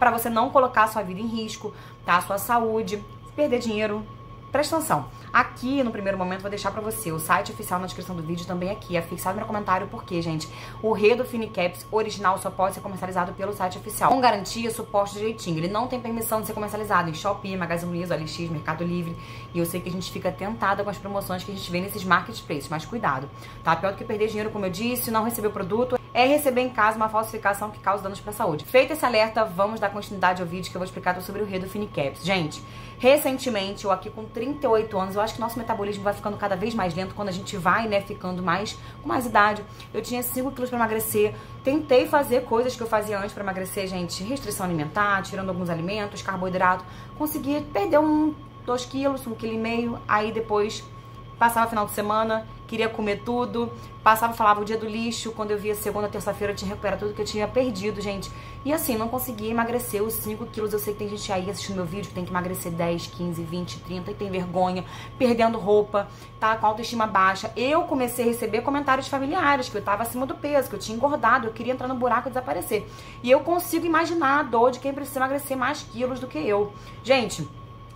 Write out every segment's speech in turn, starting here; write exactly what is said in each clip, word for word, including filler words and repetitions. para você não colocar a sua vida em risco, tá? A sua saúde, perder dinheiro. Presta atenção, aqui no primeiro momento vou deixar pra você o site oficial na descrição do vídeo, também aqui, é fixado no comentário, porque, gente, o ReduPhine Caps original só pode ser comercializado pelo site oficial, com garantia, suporte direitinho, ele não tem permissão de ser comercializado em Shopee, Magazine Luiza, O L X, Mercado Livre, e eu sei que a gente fica tentada com as promoções que a gente vê nesses marketplaces, mas cuidado, tá? Pior do que perder dinheiro, como eu disse, não receber o produto, é receber em casa uma falsificação que causa danos pra saúde. Feito esse alerta, vamos dar continuidade ao vídeo que eu vou explicar sobre o ReduPhine Caps. Gente, recentemente, eu aqui com trinta e oito anos, eu acho que nosso metabolismo vai ficando cada vez mais lento quando a gente vai, né, ficando mais, com mais idade. Eu tinha cinco quilos pra emagrecer, tentei fazer coisas que eu fazia antes pra emagrecer, gente, restrição alimentar, tirando alguns alimentos, carboidrato, consegui perder um, dois quilos, um vírgula cinco quilos, aí depois passava o final de semana, queria comer tudo, passava, falava o dia do lixo, quando eu via segunda, terça-feira, eu tinha recuperado tudo que eu tinha perdido, gente. E assim, não conseguia emagrecer os cinco quilos, eu sei que tem gente aí assistindo meu vídeo que tem que emagrecer dez, quinze, vinte, trinta, e tem vergonha, perdendo roupa, tá, com autoestima baixa. Eu comecei a receber comentários familiares, que eu tava acima do peso, que eu tinha engordado, eu queria entrar no buraco e desaparecer. E eu consigo imaginar a dor de quem precisa emagrecer mais quilos do que eu. Gente,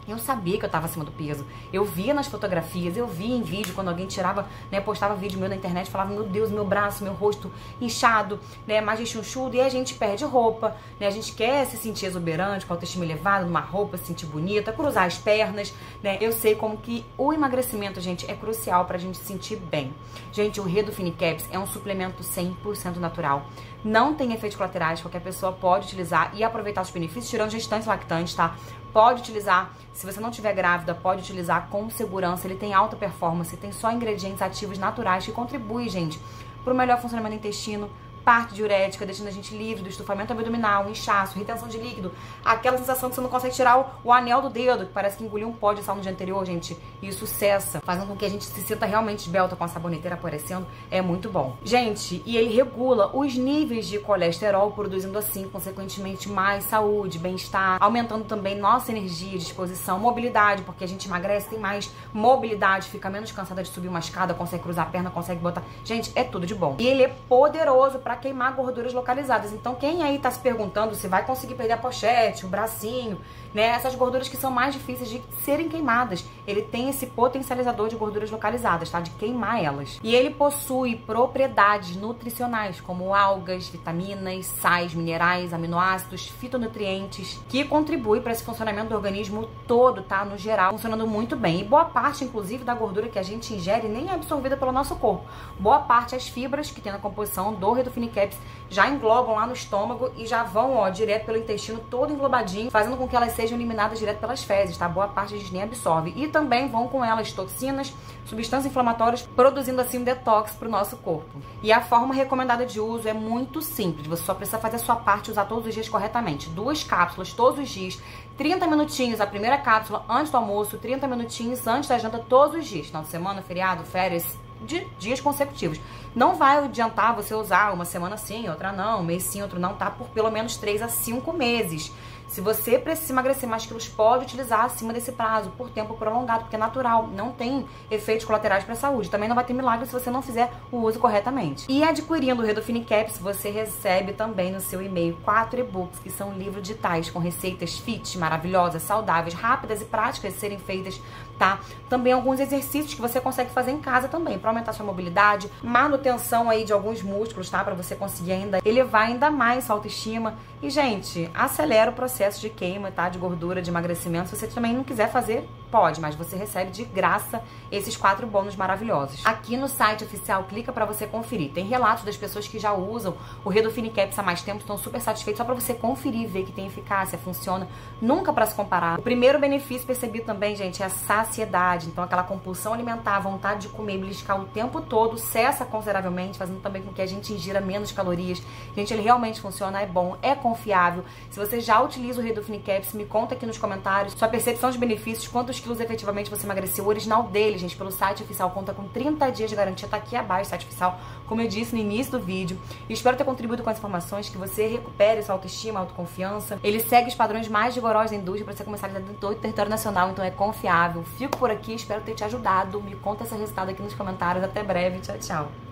eu sabia que eu tava acima do peso, eu via nas fotografias, eu via em vídeo, quando alguém tirava, né, postava vídeo meu na internet, falava, meu Deus, meu braço, meu rosto inchado, né, mais rechonchudo, e a gente perde roupa, né, a gente quer se sentir exuberante, com a autoestima elevada, numa roupa, se sentir bonita, cruzar as pernas, né, eu sei como que o emagrecimento, gente, é crucial pra gente se sentir bem. Gente, o ReduPhine Caps é um suplemento cem por cento natural, não tem efeitos colaterais, qualquer pessoa pode utilizar e aproveitar os benefícios, tirando gestantes e lactantes, tá? Pode utilizar, se você não tiver grávida, pode utilizar com segurança. Ele tem alta performance, tem só ingredientes ativos naturais que contribuem, gente, para o melhor funcionamento do intestino, parte diurética, deixando a gente livre do estufamento abdominal, inchaço, retenção de líquido, aquela sensação que você não consegue tirar o, o anel do dedo, que parece que engoliu um pó de sal no dia anterior, gente. Isso cessa, fazendo com que a gente se sinta realmente belta com a saboneteira aparecendo. É muito bom. Gente, e ele regula os níveis de colesterol, produzindo assim, consequentemente, mais saúde, bem-estar, aumentando também nossa energia, disposição, mobilidade, porque a gente emagrece, tem mais mobilidade, fica menos cansada de subir uma escada, consegue cruzar a perna, consegue botar... Gente, é tudo de bom. E ele é poderoso pra queimar gorduras localizadas. Então, quem aí tá se perguntando se vai conseguir perder a pochete, o bracinho, né? Essas gorduras que são mais difíceis de serem queimadas. Ele tem esse potencializador de gorduras localizadas, tá? De queimar elas. E ele possui propriedades nutricionais, como algas, vitaminas, sais, minerais, aminoácidos, fitonutrientes, que contribuem para esse funcionamento do organismo todo, tá? No geral, funcionando muito bem. E boa parte, inclusive, da gordura que a gente ingere nem é absorvida pelo nosso corpo. Boa parte, as fibras que tem na composição do ReduPhine Caps já englobam lá no estômago e já vão, ó, direto pelo intestino, todo englobadinho, fazendo com que elas sejam eliminadas direto pelas fezes, tá? Boa parte a gente nem absorve. E também vão com elas toxinas, substâncias inflamatórias, produzindo assim um detox pro nosso corpo. E a forma recomendada de uso é muito simples, você só precisa fazer a sua parte e usar todos os dias corretamente. Duas cápsulas todos os dias, trinta minutinhos a primeira cápsula antes do almoço, trinta minutinhos antes da janta todos os dias, final de semana, feriado, férias, de dias consecutivos. Não vai adiantar você usar uma semana sim, outra não, um mês sim, outro não, tá? Por pelo menos três a cinco meses. Se você precisa emagrecer mais quilos, pode utilizar acima desse prazo, por tempo prolongado, porque é natural, não tem efeitos colaterais para a saúde. Também não vai ter milagre se você não fizer o uso corretamente. E adquirindo o ReduPhine Caps, você recebe também no seu e-mail quatro e-books, que são livros digitais com receitas fit, maravilhosas, saudáveis, rápidas e práticas de serem feitas, tá? Também alguns exercícios que você consegue fazer em casa também, para aumentar sua mobilidade, manutenção aí de alguns músculos, tá? Para você conseguir ainda elevar ainda mais sua autoestima. E, gente, acelera o processo processo de queima, tá? De gordura, de emagrecimento. Se você também não quiser fazer, pode, mas você recebe de graça esses quatro bônus maravilhosos. Aqui no site oficial, clica pra você conferir. Tem relatos das pessoas que já usam o ReduPhine Caps há mais tempo, estão super satisfeitos, só pra você conferir, ver que tem eficácia, funciona, nunca pra se comparar. O primeiro benefício percebido também, gente, é a saciedade. Então, aquela compulsão alimentar, vontade de comer, beliscar o tempo todo, cessa consideravelmente, fazendo também com que a gente ingira menos calorias. Gente, ele realmente funciona, é bom, é confiável. Se você já utiliza o ReduPhine Caps, me conta aqui nos comentários sua percepção de benefícios, quantos quilos efetivamente você emagreceu. O original dele, gente, pelo site oficial, conta com trinta dias de garantia, tá aqui abaixo o site oficial, como eu disse no início do vídeo. E espero ter contribuído com as informações, que você recupere sua autoestima, autoconfiança. Ele segue os padrões mais rigorosos da indústria para ser comercializado em todo o território nacional, então é confiável. Fico por aqui, espero ter te ajudado. Me conta esse resultado aqui nos comentários. Até breve, tchau, tchau.